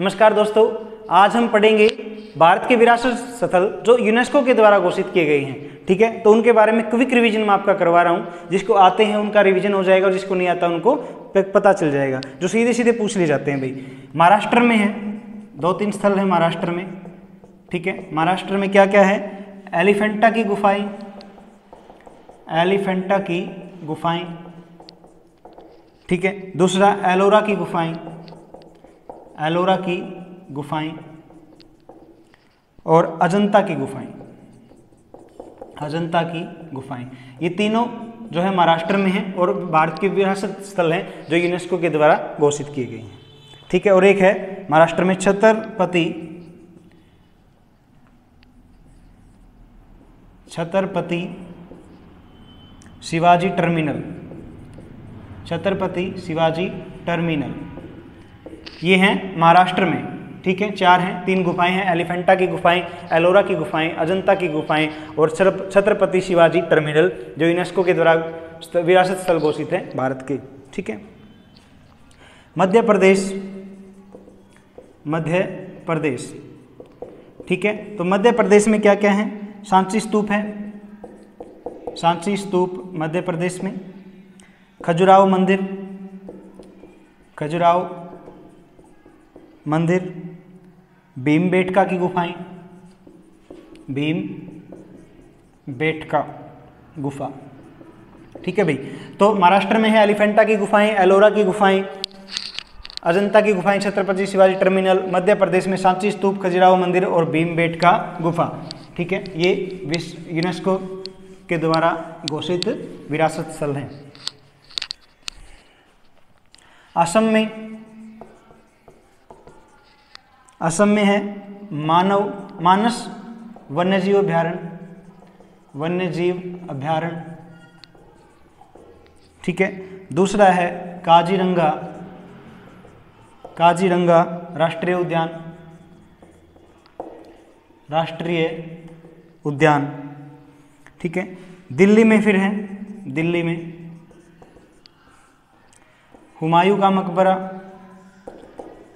नमस्कार दोस्तों, आज हम पढ़ेंगे भारत के विरासत स्थल जो यूनेस्को के द्वारा घोषित किए गए हैं। ठीक है, तो उनके बारे में क्विक रिवीजन मैं आपका करवा रहा हूँ। जिसको आते हैं उनका रिवीजन हो जाएगा और जिसको नहीं आता उनको पता चल जाएगा, जो सीधे सीधे पूछ ले जाते हैं। भाई महाराष्ट्र में है, 2-3 स्थल है महाराष्ट्र में। ठीक है, महाराष्ट्र में क्या क्या है? एलिफेंटा की गुफाएँ, एलिफेंटा की गुफाएँ। ठीक है, दूसरा एलोरा की गुफाएँ, एलोरा की गुफाएं, और अजंता की गुफाएं, अजंता की गुफाएं। ये तीनों जो है महाराष्ट्र में हैं और भारत के विरासत स्थल हैं जो यूनेस्को के द्वारा घोषित किए गए हैं। ठीक है, और एक है महाराष्ट्र में छत्रपति शिवाजी टर्मिनल, छत्रपति शिवाजी टर्मिनल। ये हैं महाराष्ट्र में। ठीक है, 4 हैं, 3 गुफाएं हैं, एलिफेंटा की गुफाएं, एलोरा की गुफाएं, अजंता की गुफाएं और छत्रपति शिवाजी टर्मिनल जो यूनेस्को के द्वारा विरासत स्थल घोषित है भारत के। ठीक है, मध्य प्रदेश, मध्य प्रदेश। ठीक है, तो मध्य प्रदेश में क्या क्या है? सांची स्तूप है, सांची स्तूप मध्य प्रदेश में। खजुराहो मंदिर, खजुराहो मंदिर। भीमबेटका की गुफाएं, भीमबेटका गुफा। ठीक है भाई, तो महाराष्ट्र में है एलिफेंटा की गुफाएं, एलोरा की गुफाएं, अजंता की गुफाएं, छत्रपति शिवाजी टर्मिनल। मध्य प्रदेश में सांची स्तूप, खजुराहो मंदिर और भीमबेटका गुफा। ठीक है, ये विश्व यूनेस्को के द्वारा घोषित विरासत स्थल हैं। असम में, असम में है मानस वन्यजीव अभ्यारण्य, वन्यजीव अभ्यारण्य। ठीक है, दूसरा है काजीरंगा, काजीरंगा राष्ट्रीय उद्यान, राष्ट्रीय उद्यान। ठीक है, दिल्ली में फिर है, दिल्ली में हुमायूं का मकबरा,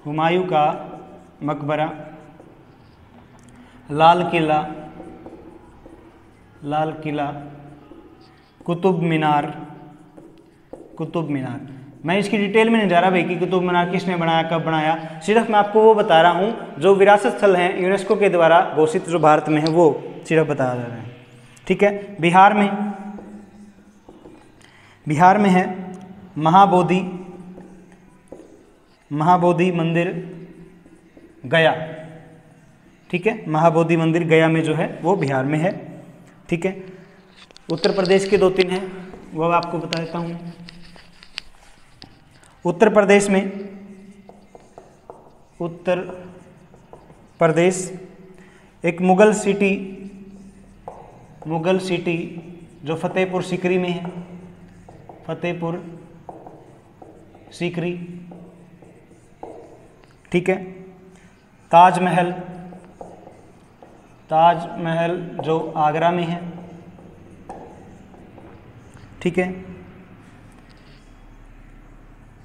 हुमायूं का मकबरा। लाल किला, लाल किला। कुतुब मीनार, कुतुब मीनार। मैं इसकी डिटेल में नहीं जा रहा भाई कि कुतुब मीनार किसने बनाया, कब बनाया। सिर्फ मैं आपको वो बता रहा हूँ जो विरासत स्थल हैं यूनेस्को के द्वारा घोषित जो भारत में है, वो सिर्फ बताया जा रहा है। ठीक है, बिहार में, बिहार में है महाबोधि, महाबोधि मंदिर गया। ठीक है, महाबोधि मंदिर गया में जो है वो बिहार में है। ठीक है, उत्तर प्रदेश के 2-3 हैं, वो आपको बता देता हूँ। उत्तर प्रदेश में, उत्तर प्रदेश एक मुगल सिटी, मुगल सिटी जो फतेहपुर सीकरी में है, फतेहपुर सीकरी। ठीक है, ताज महल, ताज महल जो आगरा में है। ठीक है,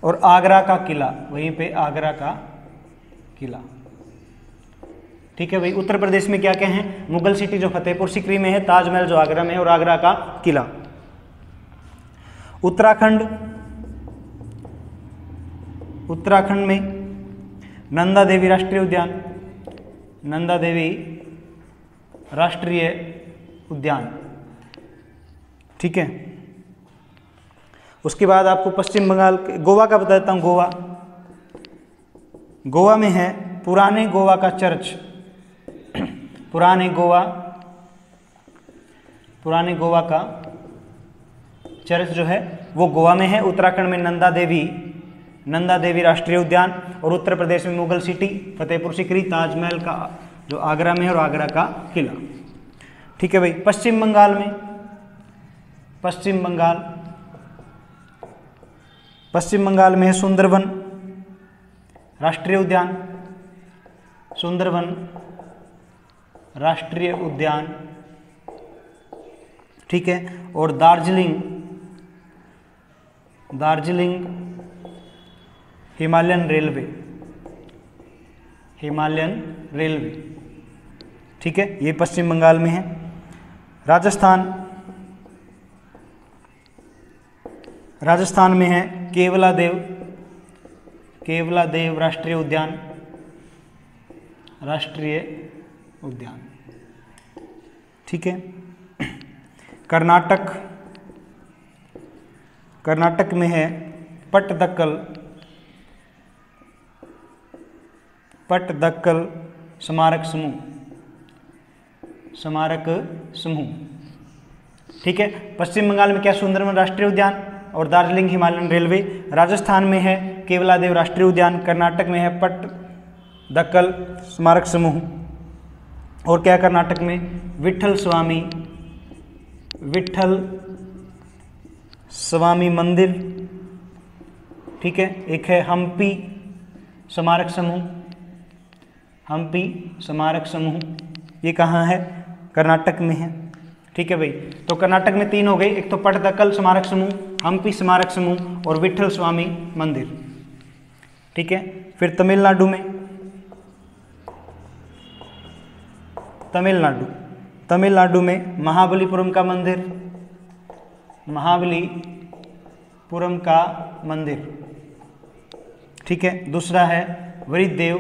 और आगरा का किला, वहीं पे आगरा का किला। ठीक है भाई, उत्तर प्रदेश में क्या क्या है? मुगल सिटी जो फतेहपुर सीकरी में है, ताजमहल जो आगरा में है और आगरा का किला। उत्तराखंड, उत्तराखंड में नंदा देवी राष्ट्रीय उद्यान, नंदा देवी राष्ट्रीय उद्यान। ठीक है, उसके बाद आपको पश्चिम बंगाल, गोवा का बता देता हूँ। गोवा, गोवा में है पुराने गोवा का चर्च, पुराने गोवा, पुराने गोवा का चर्च जो है वो गोवा में है। उत्तराखंड में नंदा देवी, नंदा देवी राष्ट्रीय उद्यान, और उत्तर प्रदेश में मुगल सिटी, फतेहपुर सीकरी, ताजमहल का जो आगरा में है और आगरा का किला। ठीक है भाई, पश्चिम बंगाल में, पश्चिम बंगाल, पश्चिम बंगाल में है सुंदरवन राष्ट्रीय उद्यान, सुंदरवन राष्ट्रीय उद्यान। ठीक है, और Darjeeling, Darjeeling Himalayan railway, Himalayan railway, ठीक है, ये पश्चिम बंगाल में है। राजस्थान, राजस्थान में है केवलादेव, केवलादेव राष्ट्रीय उद्यान, राष्ट्रीय उद्यान, ठीक है। कर्नाटक, कर्नाटक में है पट्टदकल, पट्टदकल स्मारक समूह, स्मारक समूह, ठीक है। पश्चिम बंगाल में क्या, सुंदरबन राष्ट्रीय उद्यान और दार्जिलिंग हिमालयन रेलवे। राजस्थान में है केवलादेव राष्ट्रीय उद्यान, कर्नाटक में है पट्टदकल स्मारक समूह, और क्या कर्नाटक में, विट्ठल स्वामी, विट्ठल स्वामी मंदिर, ठीक है। एक है हम्पी स्मारक समूह, हम्पी स्मारक समूह, ये कहाँ है, कर्नाटक में है, ठीक है भाई। तो कर्नाटक में तीन हो गए, एक तो पट्टदकल स्मारक समूह, हम्पी स्मारक समूह और विट्ठल स्वामी मंदिर, ठीक है। फिर तमिलनाडु में, तमिलनाडु, तमिलनाडु में महाबलीपुरम का मंदिर, महाबलीपुरम का मंदिर, ठीक है। दूसरा है वृहदेव,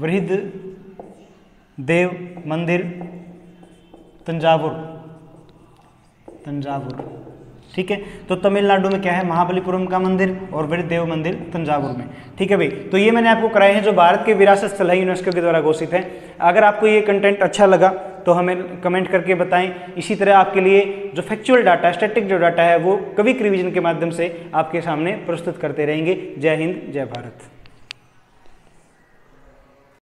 वृहदेव मंदिर तंजावुर, तंजावुर, ठीक है। तो तमिलनाडु में क्या है, महाबलीपुरम का मंदिर और वृहदेव मंदिर तंजावुर में, ठीक है भाई। तो ये मैंने आपको कराए हैं जो भारत के विरासत स्थल है, यूनेस्को के द्वारा घोषित है। अगर आपको ये कंटेंट अच्छा लगा तो हमें कमेंट करके बताएं। इसी तरह आपके लिए जो फैक्चुअल डाटा, स्टैटिक जो डाटा है, वो कविक रिवीजन के माध्यम से आपके सामने प्रस्तुत करते रहेंगे। जय हिंद, जय भारत।